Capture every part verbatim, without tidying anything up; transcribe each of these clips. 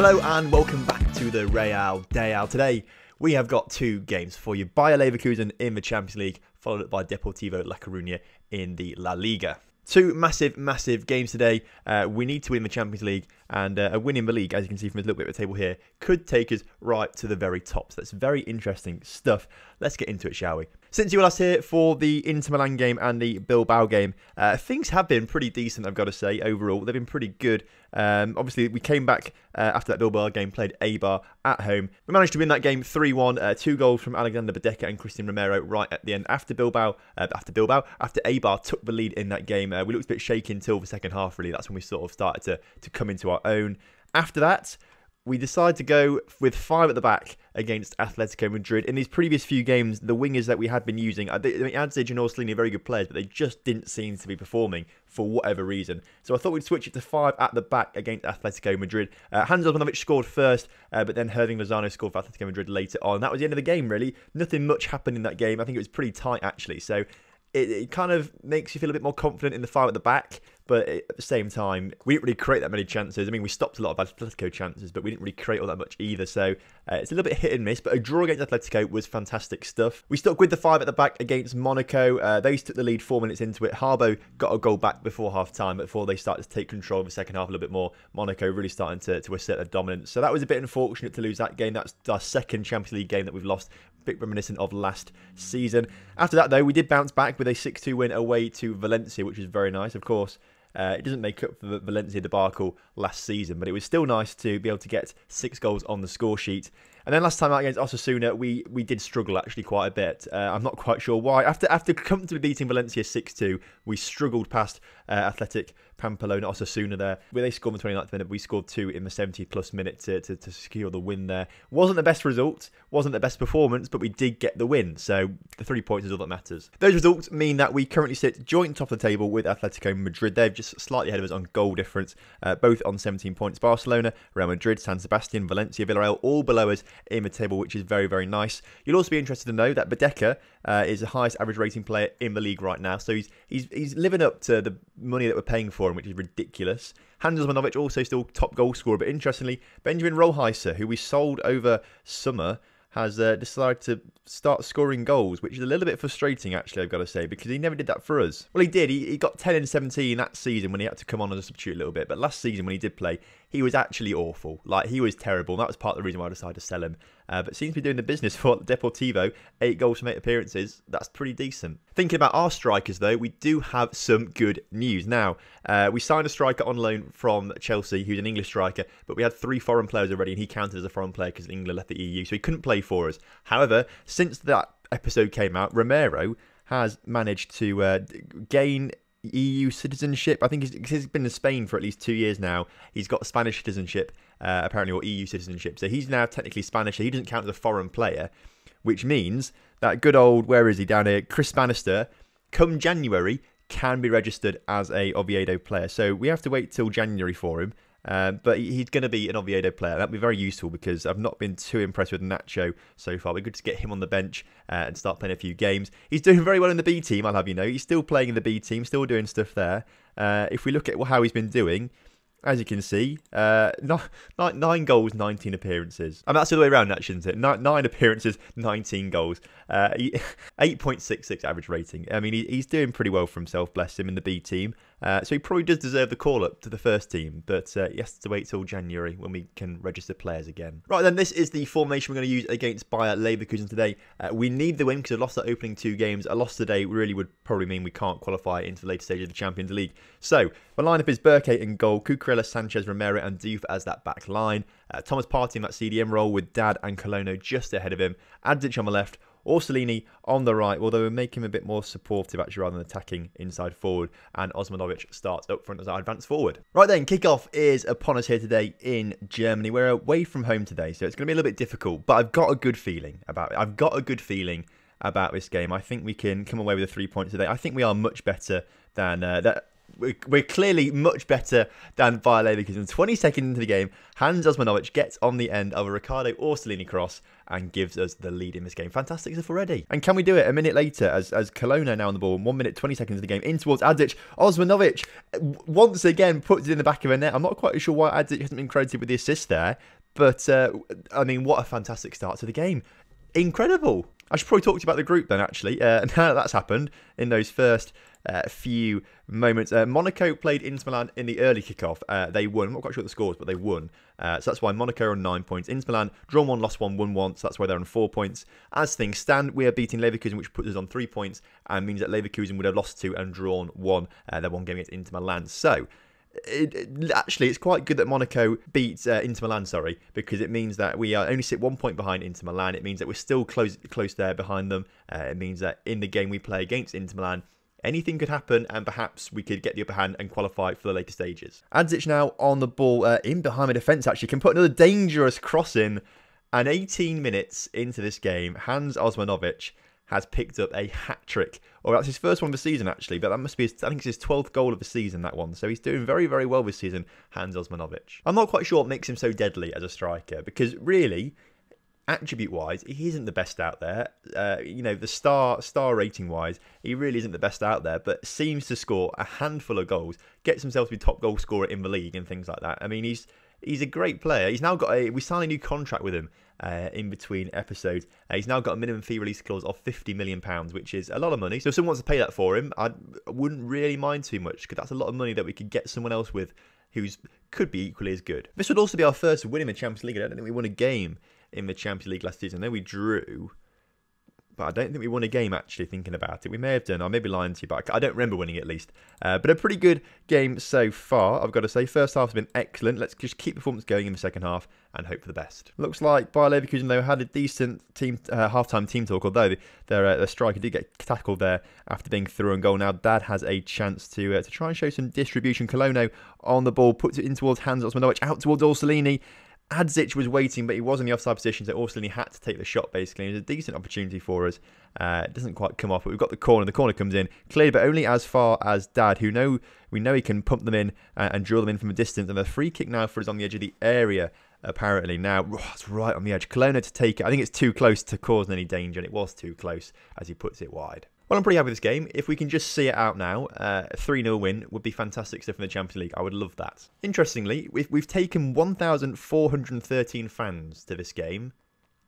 Hello and welcome back to the Real Deal. Today we have got two games for you. Bayer Leverkusen in the Champions League, followed up by Deportivo La Coruña in the La Liga. Two massive, massive games today. Uh, we need to win the Champions League, and uh, a win in the league, as you can see from a little bit of the table here, could take us right to the very top. So that's very interesting stuff. Let's get into it, shall we? Since you were last here for the Inter Milan game and the Bilbao game, uh, things have been pretty decent, I've got to say, overall. They've been pretty good. Um, obviously, we came back uh, after that Bilbao game, played Eibar at home. We managed to win that game three one, uh, two goals from Alexander Badeka and Christian Romero right at the end. After Bilbao, uh, after Bilbao, after Eibar took the lead in that game, uh, we looked a bit shaky until the second half, really. That's when we sort of started to, to come into our own. After that, we decide to go with five at the back against Atletico Madrid. In these previous few games, the wingers that we had been using, I mean, Adzic and Orsolini are very good players, but they just didn't seem to be performing for whatever reason. So I thought we'd switch it to five at the back against Atletico Madrid. Uh, Osmanović scored first, uh, but then Hirving Lozano scored for Atletico Madrid later on. That was the end of the game, really. Nothing much happened in that game. I think it was pretty tight, actually. So it, it kind of makes you feel a bit more confident in the five at the back. But at the same time, we didn't really create that many chances. I mean, we stopped a lot of Atletico chances, but we didn't really create all that much either. So uh, it's a little bit hit and miss, but a draw against Atletico was fantastic stuff. We stuck with the five at the back against Monaco. Uh, they took the lead four minutes into it. Harbo got a goal back before half-time, before they started to take control of the second half a little bit more. Monaco really starting to, to assert their dominance. So that was a bit unfortunate to lose that game. That's our second Champions League game that we've lost. A bit reminiscent of last season. After that, though, we did bounce back with a six two win away to Valencia, which was very nice, of course. Uh, it doesn't make up for the Valencia debacle last season, but it was still nice to be able to get six goals on the score sheet. And then last time out against Osasuna, we we did struggle actually quite a bit. Uh, I'm not quite sure why. After after comfortably beating Valencia six two, we struggled past uh, Athletic Pamplona, Osasuna there. Where they scored in the twenty-ninth minute, we scored two in the seventy plus minute to, to, to secure the win there. Wasn't the best result, wasn't the best performance, but we did get the win. So the three points is all that matters. Those results mean that we currently sit joint top of the table with Atletico Madrid. They've just slightly ahead of us on goal difference, uh, both on seventeen points. Barcelona, Real Madrid, San Sebastian, Valencia, Villarreal, all below us in the table, which is very, very nice. You'll also be interested to know that Badeka uh, is the highest average rating player in the league right now, so he's he's he's living up to the money that we're paying for him, which is ridiculous. Osmanović also still top goal scorer, but interestingly, Benjamin Rollheiser, who we sold over summer, has uh, decided to start scoring goals, which is a little bit frustrating, actually, I've got to say, because he never did that for us. Well, he did. He, he got ten and seventeen that season when he had to come on as a substitute a little bit, but last season when he did play, he was actually awful. Like, he was terrible. That was part of the reason why I decided to sell him. Uh, but seems to be doing the business for Deportivo. Eight goals from eight appearances. That's pretty decent. Thinking about our strikers, though, we do have some good news. Now, uh, we signed a striker on loan from Chelsea, who's an English striker, but we had three foreign players already, and he counted as a foreign player because England left the E U, so he couldn't play for us. However, since that episode came out, Romero has managed to uh, gain E U citizenship. I think he's, he's been in Spain for at least two years now. He's got Spanish citizenship, uh, apparently, or E U citizenship. So he's now technically Spanish. So he doesn't count as a foreign player, which means that good old, where is he down here, Chris Bannister, come January, can be registered as a Oviedo player. So we have to wait till January for him. Uh, but he's going to be an Oviedo player. That'll be very useful because I've not been too impressed with Nacho so far. We're good to get him on the bench uh, and start playing a few games. He's doing very well in the B team, I'll have you know. He's still playing in the B team, still doing stuff there. Uh, if we look at how he's been doing, as you can see, uh, nine, nine goals, nineteen appearances. And that's the way around, actually, isn't it? Nine, nine appearances, nineteen goals. Uh, eight point six six average rating. I mean, he, he's doing pretty well for himself, bless him, in the B team. Uh, so he probably does deserve the call-up to the first team. But uh, he has to wait till January when we can register players again. Right, then, this is the formation we're going to use against Bayer Leverkusen today. Uh, we need the win because we lost the opening two games. A loss today really would probably mean we can't qualify into the later stages of the Champions League. So the lineup is Berke in goal, Kukre, Sanchez, Romero and Duf as that back line. Uh, Thomas Partey in that C D M role with Dad and Colonna just ahead of him. Adzic on the left, Orsolini on the right, although we make him a bit more supportive actually rather than attacking inside forward. And Osmanović starts up front as our advance forward. Right then, kickoff is upon us here today in Germany. We're away from home today, so it's going to be a little bit difficult, but I've got a good feeling about it. I've got a good feeling about this game. I think we can come away with the three points today. I think we are much better than uh, that. we're clearly much better than Bayer Leverkusen. twenty seconds into the game, Hans Osmanović gets on the end of a Riccardo Orsolini cross and gives us the lead in this game. Fantastic stuff already. And can we do it a minute later as, as Colonna now on the ball, one minute, twenty seconds of the game, in towards Adzic. Osmanović once again puts it in the back of the net. I'm not quite sure why Adzic hasn't been credited with the assist there, but uh, I mean, what a fantastic start to the game. Incredible. I should probably talk to you about the group then, actually. Uh, now that that's happened, in those first uh, few moments, uh, Monaco played Inter Milan in the early kickoff. Uh, they won. I'm not quite sure what the score was, but they won. Uh, so that's why Monaco are on nine points. Inter Milan drawn one, lost one, won one. So that's why they're on four points. As things stand, we are beating Leverkusen, which puts us on three points, and means that Leverkusen would have lost two and drawn one. Uh, their one game against Inter Milan. So. It, it, actually, it's quite good that Monaco beats uh, Inter Milan, sorry, because it means that we are only sit one point behind Inter Milan. It means that we're still close, close there behind them. Uh, it means that in the game we play against Inter Milan, anything could happen, and perhaps we could get the upper hand and qualify for the later stages. Adzic now on the ball, uh, in behind the defence, actually, can put another dangerous cross in. And eighteen minutes into this game, Hans Osmanović has picked up a hat-trick. Or that's his first one of the season, actually, but that must be his, I think it's his twelfth goal of the season, that one. So he's doing very, very well this season, Hans Osmanović. I'm not quite sure what makes him so deadly as a striker, because really, attribute-wise, he isn't the best out there. Uh, you know, the star star rating-wise, he really isn't the best out there, but seems to score a handful of goals, gets himself to be top goal scorer in the league and things like that. I mean, he's... He's a great player. He's now got a... We signed a new contract with him uh, in between episodes. Uh, he's now got a minimum fee release clause of fifty million pounds, which is a lot of money. So if someone wants to pay that for him, I wouldn't really mind too much, because that's a lot of money that we could get someone else with who's could be equally as good. This would also be our first win in the Champions League. I don't think we won a game in the Champions League last season. I know we drew, but I don't think we won a game, actually, thinking about it. We may have done. I may be lying to you, but I don't remember winning, at least. Uh, but a pretty good game so far, I've got to say. First half has been excellent. Let's just keep performance going in the second half and hope for the best. Looks like Bayer Leverkusen, though, had a decent team uh, half-time team talk, although their, uh, their striker did get tackled there after being through on goal. Now, Dad has a chance to uh, to try and show some distribution. Colonna on the ball, puts it in towards Hans Osmanović, out towards Orsolini. Adzic was waiting, but he was in the offside position, so Orsolini had to take the shot, basically. It was a decent opportunity for us. Uh, it doesn't quite come off, but we've got the corner. The corner comes in, cleared, but only as far as Dad, who know we know he can pump them in uh, and draw them in from a distance. And the free kick now for us on the edge of the area, apparently. Now, oh, it's right on the edge. Colonna to take it. I think it's too close to cause any danger, and it was too close as he puts it wide. Well, I'm pretty happy with this game. If we can just see it out now, uh, a three nil win would be fantastic stuff in the Champions League. I would love that. Interestingly, we've, we've taken one thousand four hundred thirteen fans to this game.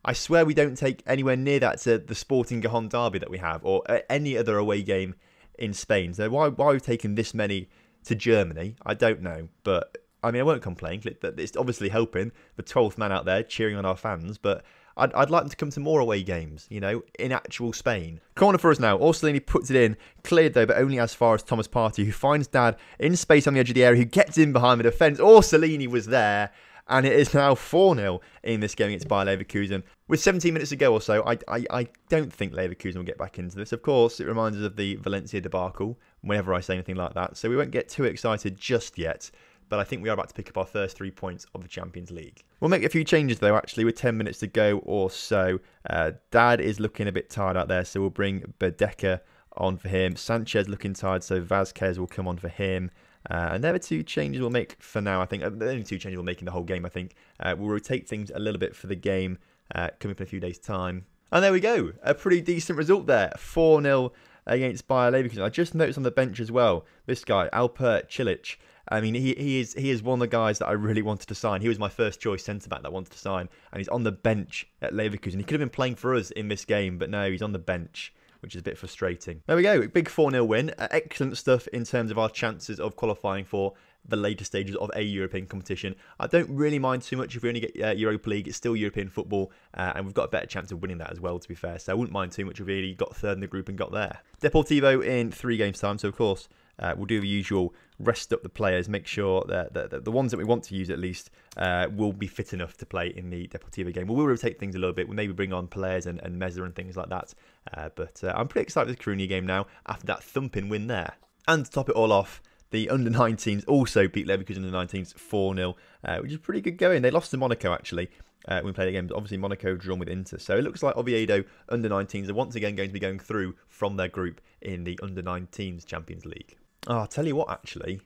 I swear we don't take anywhere near that to the Sporting Gijón derby that we have, or any other away game in Spain. So why, why we've taken this many to Germany, I don't know. But, I mean, I won't complain. It's obviously helping the twelfth man out there cheering on our fans, but... I'd, I'd like them to come to more away games, you know, in actual Spain. Corner for us now. Orsolini puts it in. Cleared, though, but only as far as Thomas Partey, who finds Dad in space on the edge of the area, who gets in behind the defence. Orsolini was there, and it is now four nil in this game against Bayer Leverkusen. With seventeen minutes to go or so, I, I, I don't think Leverkusen will get back into this. Of course, it reminds us of the Valencia debacle whenever I say anything like that, so we won't get too excited just yet. But I think we are about to pick up our first three points of the Champions League. We'll make a few changes, though, actually, with ten minutes to go or so. Uh, Dad is looking a bit tired out there, so we'll bring Badeka on for him. Sanchez looking tired, so Vasquez will come on for him. Uh, and there are two changes we'll make for now, I think. The only two changes we'll make in the whole game, I think. Uh, we'll rotate things a little bit for the game uh, coming up in a few days' time. And there we go. A pretty decent result there. four nil against Bayer Leverkusen. I just noticed on the bench as well, this guy, Alper Cilic. I mean, he, he is he is one of the guys that I really wanted to sign. He was my first choice centre-back that I wanted to sign. And he's on the bench at Leverkusen. He could have been playing for us in this game, but no, he's on the bench, which is a bit frustrating. There we go. Big four nil win. Uh, excellent stuff in terms of our chances of qualifying for the later stages of a European competition. I don't really mind too much if we only get uh, Europa League. It's still European football, uh, and we've got a better chance of winning that as well, to be fair. So I wouldn't mind too much if we really got third in the group and got there. Deportivo in three games' time, so of course... Uh, we'll do the usual, rest up the players, make sure that, that, that the ones that we want to use at least uh, will be fit enough to play in the Deportivo game. We'll, we'll rotate things a little bit. We'll maybe bring on players and, and Meza and things like that. Uh, but uh, I'm pretty excited with the Coruña game now after that thumping win there. And to top it all off, the under nineteens also beat Leverkusen under nineteens four nil, uh, which is pretty good going. They lost to Monaco, actually. Uh, when we play the game, but obviously Monaco have drawn with Inter. So it looks like Oviedo under nineteens are once again going to be going through from their group in the under nineteens Champions League. Oh, I'll tell you what, actually.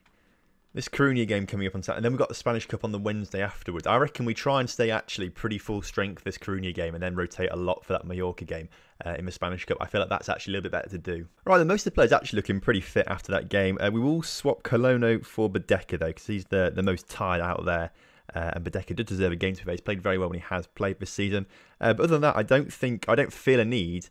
This Coruña game coming up on Saturday. And then we've got the Spanish Cup on the Wednesday afterwards. I reckon we try and stay actually pretty full strength this Coruña game and then rotate a lot for that Mallorca game uh, in the Spanish Cup. I feel like that's actually a little bit better to do. Right, then most of the players actually looking pretty fit after that game. Uh, we will swap Colonna for Badeka, though, because he's the, the most tired out there. Uh, and Badeka did deserve a game to be played. He's played very well when he has played this season. Uh, but other than that, I don't think I don't feel a need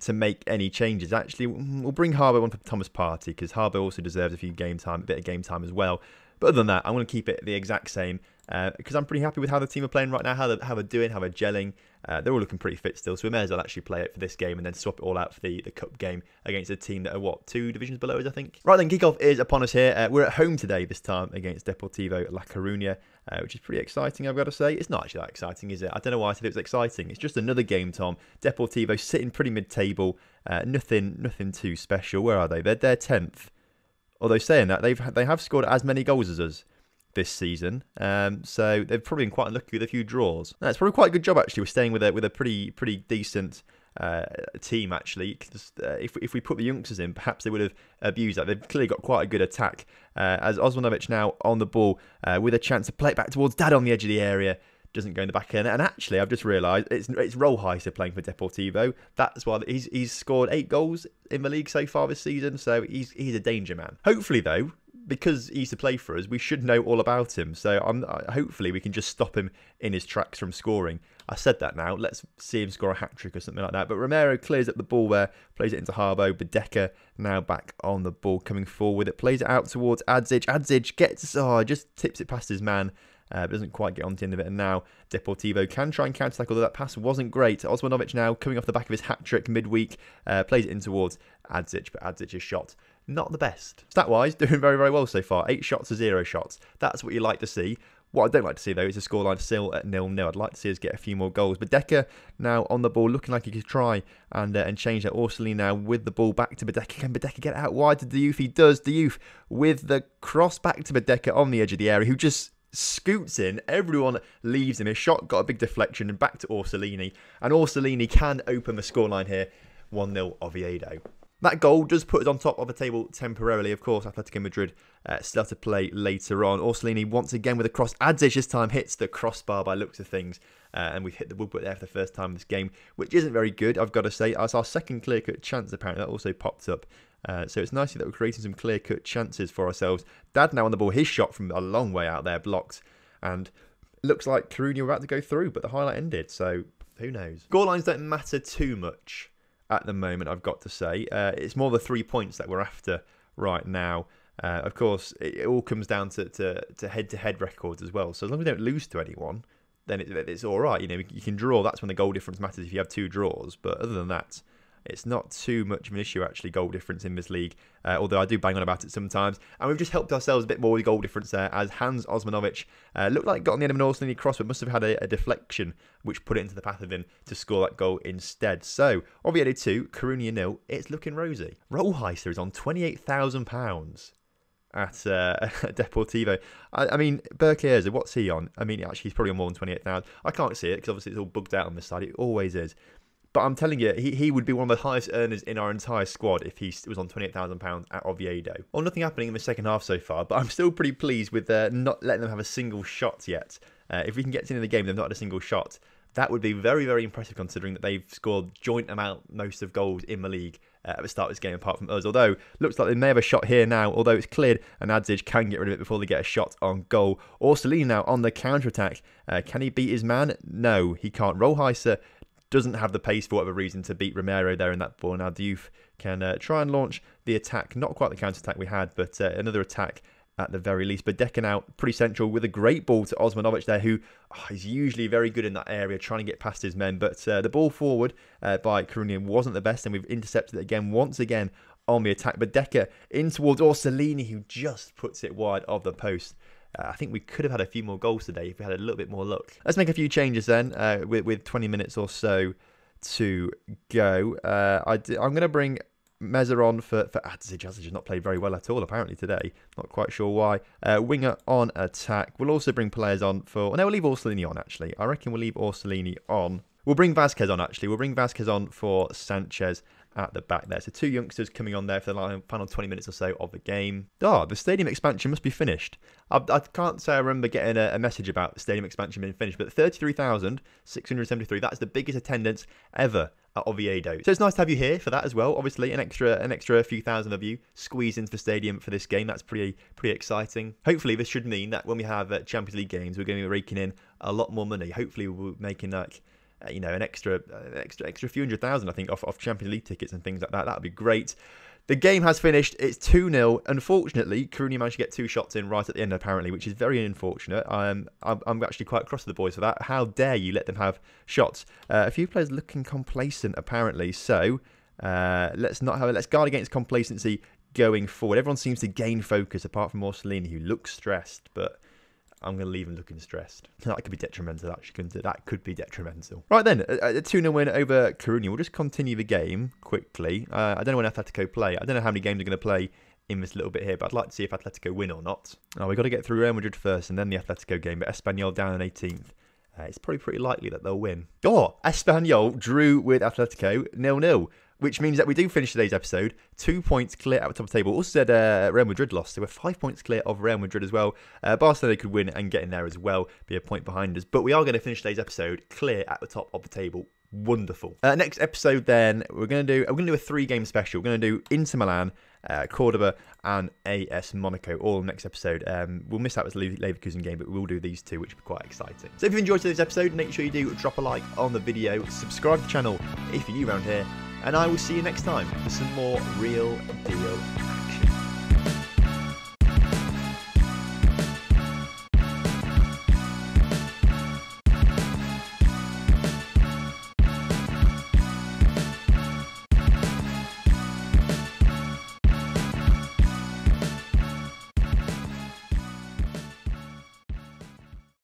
to make any changes. Actually, we'll bring Harbo on for Thomas Partey because Harbo also deserves a few game time, a bit of game time as well. But other than that, I'm going to keep it the exact same uh, because I'm pretty happy with how the team are playing right now, how they're, how they're doing, how they're gelling. Uh, they're all looking pretty fit still, so we may as well actually play it for this game and then swap it all out for the, the cup game against a team that are, what, two divisions below us, I think? Right then, kickoff is upon us here. Uh, we're at home today, this time against Deportivo La Coruña, uh, which is pretty exciting, I've got to say. It's not actually that exciting, is it? I don't know why I said it was exciting. It's just another game, Tom. Deportivo sitting pretty mid-table. Uh, nothing nothing too special. Where are they? They're they're tenth. Although saying that, they've they have scored as many goals as us this season, um, so they've probably been quite unlucky with a few draws. That's probably quite a good job actually. We're staying with a with a pretty pretty decent uh, team actually. Cause, uh, if if we put the youngsters in, perhaps they would have abused that. They've clearly got quite a good attack. Uh, as Osmanović now on the ball uh, with a chance to play it back towards Dad on the edge of the area. Doesn't go in the back end, and actually I've just realised it's it's Rollheiser playing for Deportivo. That's why he's he's scored eight goals in the league so far this season, so he's he's a danger man. Hopefully though, because he used to play for us, we should know all about him. So I'm hopefully we can just stop him in his tracks from scoring. I said that now. Let's see him score a hat-trick or something like that. But Romero clears up the ball there, plays it into Harbo. Badeka now back on the ball, coming forward. It plays it out towards Adzic. Adzic gets, oh, just tips it past his man. Uh, but doesn't quite get onto the end of it, and now Deportivo can try and counter-tackle, although that pass wasn't great. Osmanović now coming off the back of his hat-trick midweek, uh, plays it in towards Adzic, but Adzic's shot, not the best. Stat-wise, doing very, very well so far. Eight shots to zero shots. That's what you like to see. What I don't like to see, though, is a scoreline still at nil nil. I'd like to see us get a few more goals. Badeka now on the ball, looking like he could try and uh, and change that. Orsolini now with the ball back to Badeka. Can Badeka get out wide to Duf? He does. Duf with the cross back to Badeka on the edge of the area, who just scoots in, everyone leaves him. His shot got a big deflection and back to Orsolini. And Orsolini can open the scoreline here, one nil Oviedo. That goal does put us on top of the table temporarily. Of course, Atletico Madrid uh, still have to play later on. Orsolini once again with a cross. Adzic this time hits the crossbar by looks of things. Uh, and we've hit the woodwork there for the first time in this game, which isn't very good, I've got to say. That's our second clear-cut chance, apparently. That also popped up. Uh, so it's nice that we're creating some clear-cut chances for ourselves. Dad now on the ball. His shot from a long way out there, blocked. And looks like Coruña were about to go through, but the highlight ended. So who knows? Goal lines don't matter too much at the moment, I've got to say. Uh, it's more the three points that we're after right now. Uh, of course, it, it all comes down to, to, to head-to-head records as well. So as long as we don't lose to anyone, then it, it's all right. You know, you can draw. That's when the goal difference matters if you have two draws. But other than that, it's not too much of an issue, actually, goal difference in this league, uh, although I do bang on about it sometimes. And we've just helped ourselves a bit more with goal difference there, as Hans Osmanović uh, looked like got on the end of an Orsolini cross, but must have had a, a deflection, which put it into the path of him to score that goal instead. So, Oviedo two, Coruña nil, it's looking rosy. Rollheiser is on twenty-eight thousand pounds at uh, Deportivo. I, I mean, Berkeley, what's he on? I mean, actually, he's probably on more than twenty-eight thousand pounds. I can't see it, because obviously it's all bugged out on this side. It always is. But I'm telling you, he, he would be one of the highest earners in our entire squad if he was on twenty-eight thousand pounds at Oviedo. Well, nothing happening in the second half so far, but I'm still pretty pleased with uh, not letting them have a single shot yet. Uh, if we can get to the end of the game, they've not had a single shot. That would be very, very impressive considering that they've scored joint amount most of goals in the league uh, at the start of this game apart from us. Although, looks like they may have a shot here now, although it's cleared and Adzic can get rid of it before they get a shot on goal. Orsolini now on the counter-attack. Uh, can he beat his man? No, he can't. Rollheiser doesn't have the pace for whatever reason to beat Romero there in that ball. Now Diouf can uh, try and launch the attack. Not quite the counter-attack we had, but uh, another attack at the very least. Badeka now pretty central with a great ball to Osmanović there, who oh, is usually very good in that area, trying to get past his men. But uh, the ball forward uh, by Coruña wasn't the best, and we've intercepted it again, once again, on the attack. Badeka in towards Orsolini, who just puts it wide of the post. I think we could have had a few more goals today if we had a little bit more luck. Let's make a few changes then uh, with, with twenty minutes or so to go. Uh, I d I'm going to bring Meza on for, for Adzic. Adzic has not played very well at all apparently today. Not quite sure why. Uh, winger on attack. We'll also bring players on for... No, we'll leave Orsolini on actually. I reckon we'll leave Orsolini on. We'll bring Vasquez on actually. We'll bring Vasquez on for Sanchez at the back there. So two youngsters coming on there for the final twenty minutes or so of the game. Oh, the stadium expansion must be finished. I, I can't say I remember getting a, a message about the stadium expansion being finished, but thirty-three thousand six hundred seventy-three, that's the biggest attendance ever at Oviedo. So it's nice to have you here for that as well. Obviously, an extra an extra few thousand of you squeeze into the stadium for this game. That's pretty pretty exciting. Hopefully, this should mean that when we have uh, Champions League games, we're going to be raking in a lot more money. Hopefully, we're making like uh, you know an extra uh, extra extra few hundred thousand, I think, off off Champions League tickets and things like that. That would be great. The game has finished. It's two nil. Unfortunately, Coruña managed to get two shots in right at the end, apparently, which is very unfortunate. I'm, I'm, I'm actually quite cross with the boys for that. How dare you let them have shots? Uh, a few players looking complacent, apparently. So uh, let's not have it. Let's guard against complacency going forward. Everyone seems to gain focus, apart from Orsolini, who looks stressed, but I'm going to leave him looking stressed. That could be detrimental, actually. That could be detrimental. Right then, a two nil win over Coruña. We'll just continue the game quickly. Uh, I don't know when Atletico play. I don't know how many games are going to play in this little bit here, but I'd like to see if Atletico win or not. Oh, we've got to get through Real Madrid first and then the Atletico game, but Espanyol down on eighteenth. Uh, it's probably pretty likely that they'll win. Oh, Espanyol drew with Atletico nil nil. Which means that we do finish today's episode two points clear at the top of the table. Also said uh, Real Madrid lost, so we're five points clear of Real Madrid as well. Uh, Barcelona could win and get in there as well, be a point behind us. But we are going to finish today's episode clear at the top of the table. Wonderful. Uh, next episode, then we're going to do we're going to do a three-game special. We're going to do Inter Milan, uh, Cordoba, and A S Monaco. All in the next episode. Um, we'll miss out this Leverkusen game, but we'll do these two, which will be quite exciting. So if you enjoyed today's episode, make sure you do drop a like on the video, subscribe to the channel if you're new around here. And I will see you next time for some more Real Deal.